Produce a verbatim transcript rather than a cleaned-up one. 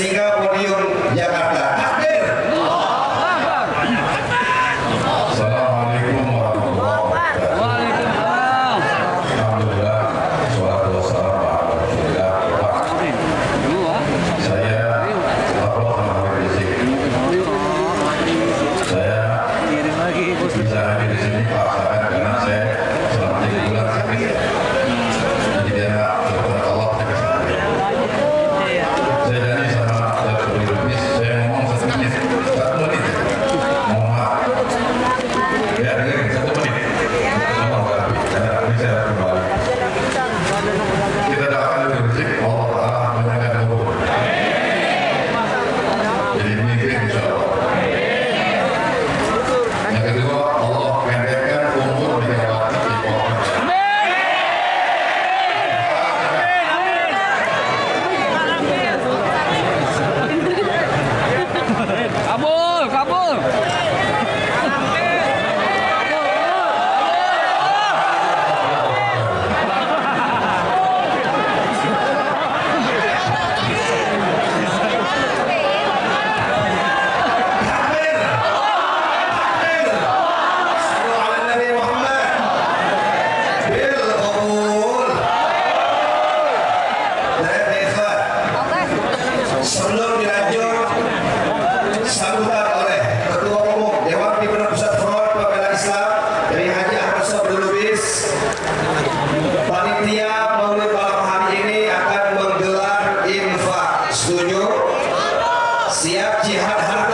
Sehingga Warrior Jakarta hadir. Assalamualaikum warahmatullahi wabarakatuh. Waalaikumsalam. Alhamdulillah. Sholatu wassalamu ala Rasulillah. Saya Bapak Muhammad Rizik. Saya bisa hadir di sini paksaan karena saya selama tiga bulan sakit. Sebelum dilanjut, sambutan oleh Ketua Umum Dewan Pimpinan Pusat Front Pembela Islam dari Haji Abdul Robiul Bis. Panitia Maulid malam hari ini akan menggelar Infak Sunjuk, siap jihad harta.